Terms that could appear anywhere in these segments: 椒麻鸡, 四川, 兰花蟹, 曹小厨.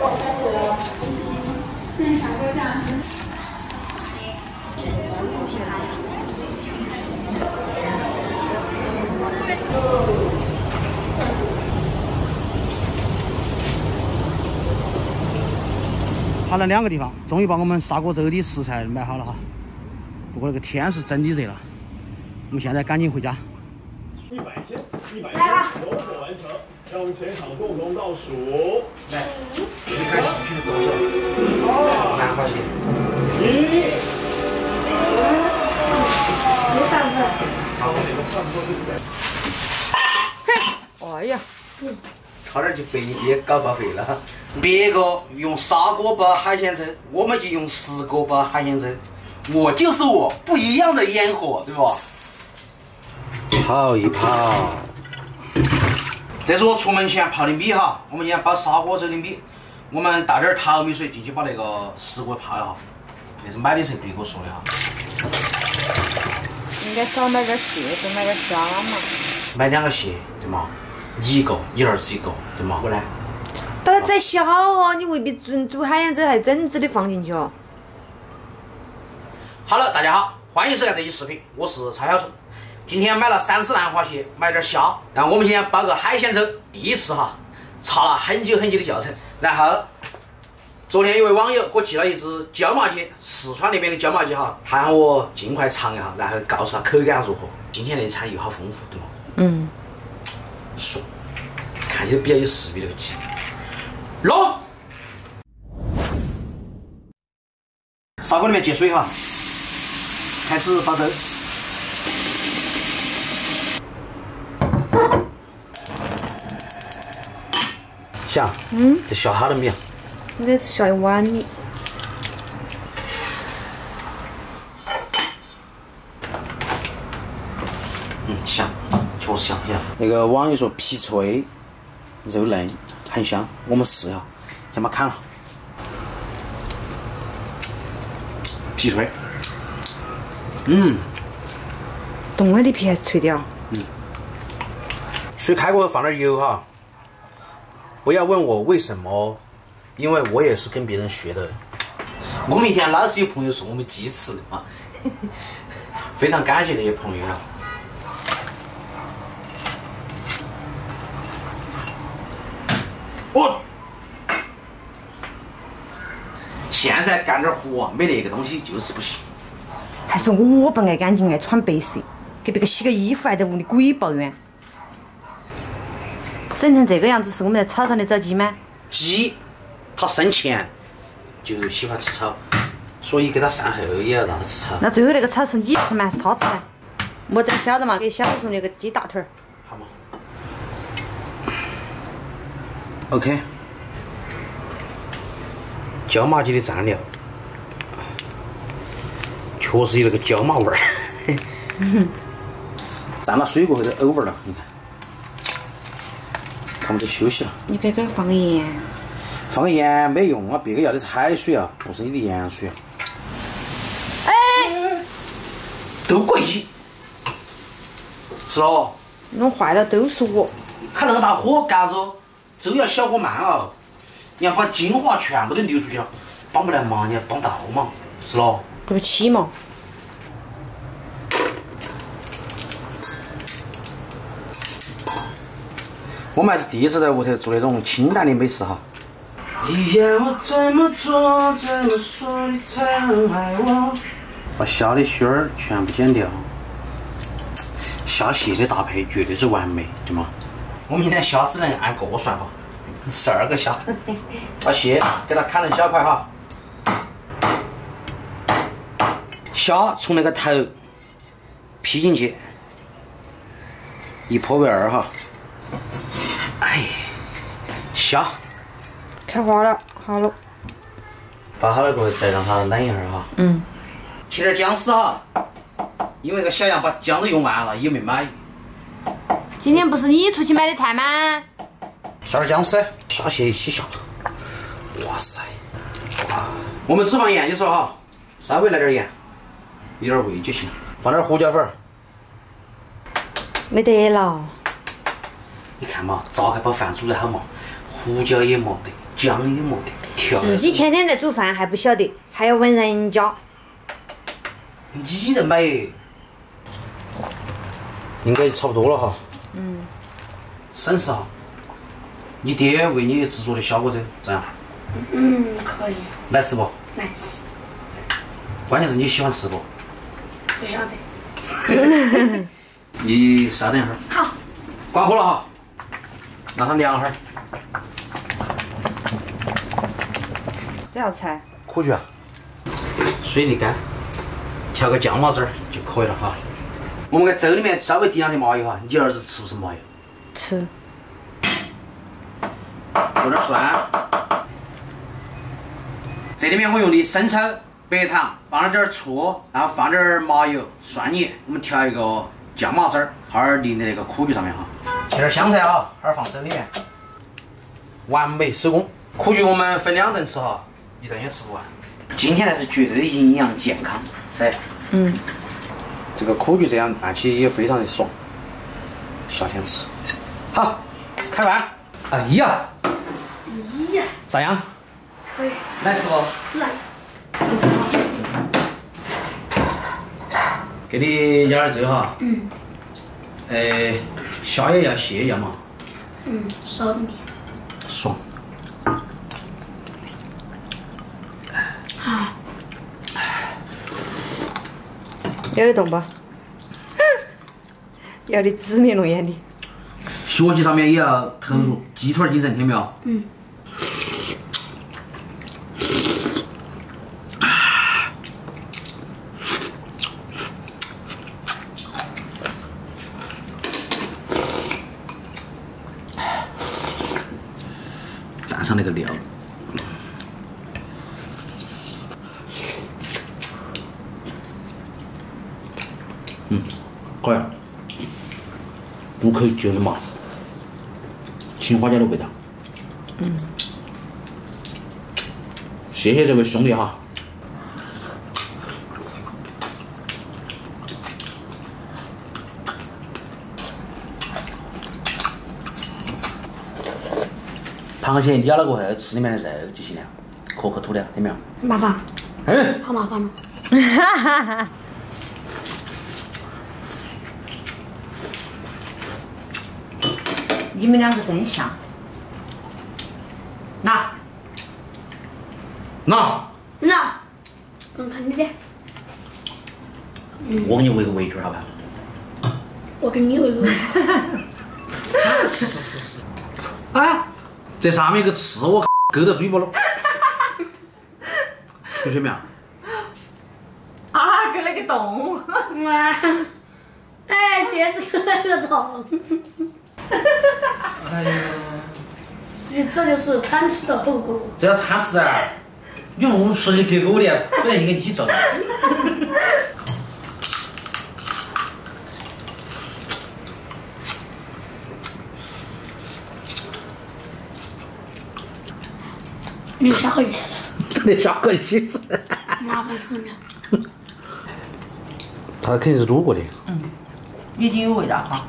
好了，两个地方，终于把我们砂锅粥的食材买好了哈。不过那个天是真的热了，我们现在赶紧回家。100天，有所完成，让我们全场共同倒数。来，开始去动作。好，好，1，2，3，4，哎呀！差点就被也搞报废了。别个用3锅包海鲜粥，我们就用10锅包海鲜粥。我就是我，不一样的烟火，对吧？泡一泡。这是我出门前泡的米哈，我们今天包砂锅粥的米，我们倒点淘米水进去，把那个10锅泡一下。这是买的时候别个说的哈。应该少买点蟹，多买点虾嘛。买2个蟹，对吗？你1个，你儿子1个，对吗？我呢？当然再小哦，你未必煮海鲜粥还整只的放进去哦。好了，大家好，欢迎收看这期视频，我是曹小厨。今天买了3只兰花蟹，买点虾，然后我们今天包个海鲜粥，第一次哈，查了很久的教程。然后昨天有位网友给我寄了一只椒麻蟹，四川那边的椒麻蟹哈，他喊我尽快尝一下，然后告诉他口感如何。今天那餐又好丰富，对吗？嗯。说，看起来比较有食欲这个鸡。捞，砂锅里面接水哈，开始煲粥。虾，这虾好了没有？应该是下一碗米。香。确实香，那个网友说皮脆，肉嫩，很香。我们试一下，先把它砍了。皮脆，冻了的皮还是脆的啊。水开过后放点油哈。不要问我为什么，因为我也是跟别人学的。我们以前老是有朋友送我们鸡翅的啊，非常感谢那些朋友啊。现在干点活啊，没那个东西就是不行。还是我不爱干净，爱穿白色，给别个洗个衣服还在屋里鬼抱怨。整成这个样子是我们在草上的找鸡吗？鸡，它生前就喜欢吃草，所以给它善后也要让它吃草。那最后那个草是你吃吗？是它吃吗？莫再晓得嘛，给小叔送那个鸡大腿儿。好嘛。OK， 椒麻鸡的蘸料，确实有那个椒麻味儿。蘸了水果后都over了，你看。他们都休息了。你该给它放个盐。放个盐没用啊，别个要的是海水啊，不是你的盐水啊。哎，都怪你，是哦。弄坏了都是我。还那么大火干着。粥要小火慢哦，你要把精华全部都流出去了，帮不来忙你要帮倒忙，是咯？对不起嘛。我们还是第一次在屋头做那种清淡的美食哈。你要我怎么做，怎么说你才能爱我？把虾的须儿全部剪掉，虾蟹的搭配绝对是完美，对吗？我们今天虾只能按个算吧，12个虾，把蟹给它砍成小块哈。虾从那个头劈进去，1剖为2哈。哎，虾开花了，好了。包好了过后再让它冷一会儿哈。切点姜丝哈，因为这个小杨把姜都用完了，也没买。今天不是你出去买的菜吗？下点姜丝，虾蟹一起下。哇塞！哇，我们只放盐就说哈，稍微来点盐，有点味就行。放点胡椒粉。没得了。你看嘛，咋个把饭煮得好嘛？胡椒也没得，讲了也没听。自己天天在做饭还不晓得，还要问人家。你的妹，应该差不多了哈。嗯。省事哈。你爹为你制作的小果子怎样？嗯，可以。来吃不？来吃。关键是你喜欢吃不？不晓得。你稍等一会儿。好。关火了哈，让它凉会儿。 这道菜可以啊，水沥干，调个酱麻汁儿就可以了哈。我们在粥里面稍微滴上点麻油哈，你儿子吃不吃麻油？吃。做点蒜。这里面我用的生抽、白糖，放了点醋，然后放点麻油、蒜泥，我们调一个酱麻汁儿，哈儿淋在那个苦菊上面哈。切点香菜啊，哈儿放粥里面，完美手工。苦菊我们分2顿吃哈。 一顿也吃不完，今天还是绝对的营养健康，噻。嗯，这个苦菊这样拌起也非常的爽，夏天吃。好，开饭。哎呀，哎呀，咋样？可以。来吃不？来吃。非常好。给你舀点粥哈。嗯。虾也要，蟹也要嘛。嗯，少点点。爽。 有点动吧，要的紫面龙眼的。学习上面也要投入，鸡腿精神，听没有？嗯。蘸上那个料。 嗯，可以，入口就是麻，青花椒的味道。嗯，谢谢这位兄弟哈。螃蟹咬了过后，吃里面的肉就行了，壳壳吐掉，听没有？麻烦。嗯，好麻烦吗？哈哈。 你们两个真像，那，弄看你的。我给你围个围裙，好不好？我给你围个围裙。吃。哎，这上面一个刺我勾到嘴巴了。出去没有？啊，勾了个洞。妈，哎，这是勾了个洞。哎呀，这就是贪吃的后果。只要贪吃的，你我说你给我的，本来应该你做的。你下个意思？你下个意思？麻烦死了。他肯定是卤过的。嗯，已经有味道哈。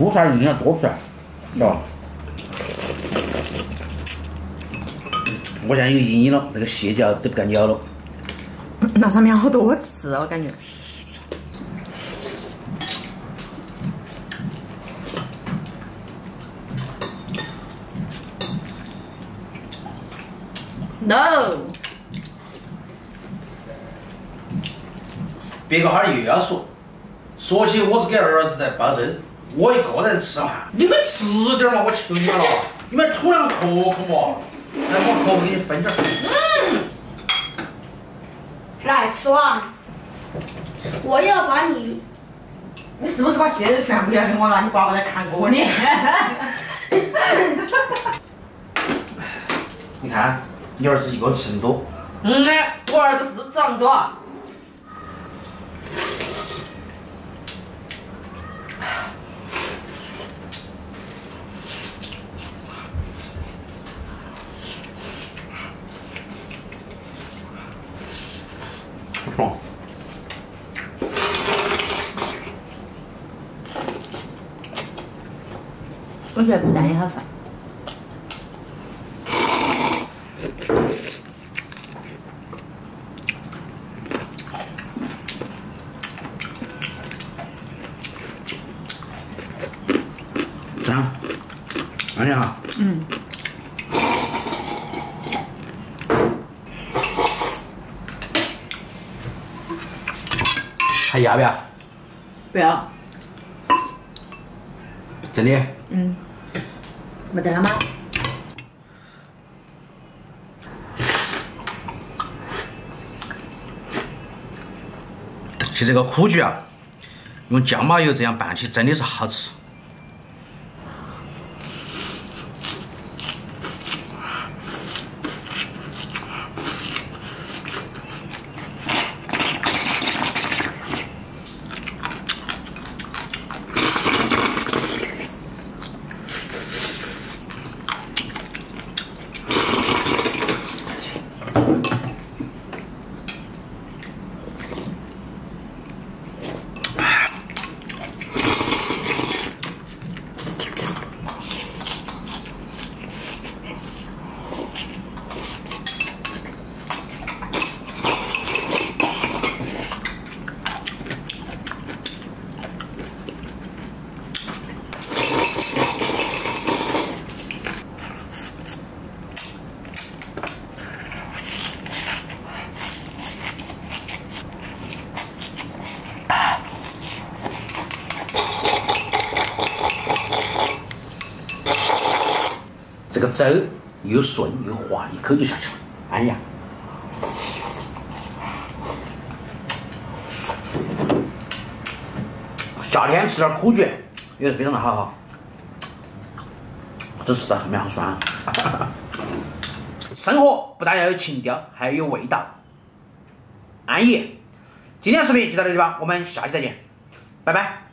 蔬菜一定要多吃，是吧？我现在有阴影了，那个蟹脚都不敢咬了。那上面好多刺，我感觉。No。别个哈又要说起我是给儿子在煲粥。 我一个人吃嘛，你们吃点嘛，我求你们了，你们吐两壳壳嘛，来我壳给你分点。嗯，来吃完，我要把你，你是不是把鞋子全部要给我了？你爸爸在看我呢。看，你儿子一个吃那么多。嗯呢，我儿子是吃那么多。爽。我觉得不但也好吃。 还要不要？不要。真的？嗯。没得了吗？其实这个苦菊啊，用酱麻油这样拌起真的是好吃。 这个粥又顺又滑，一口就下去了。哎呀，夏天吃点苦菊也是非常的好哈。只是在后面好酸。生活不但要有情调，还要有味道。安逸。今天视频就到这里吧，我们下期再见，拜拜。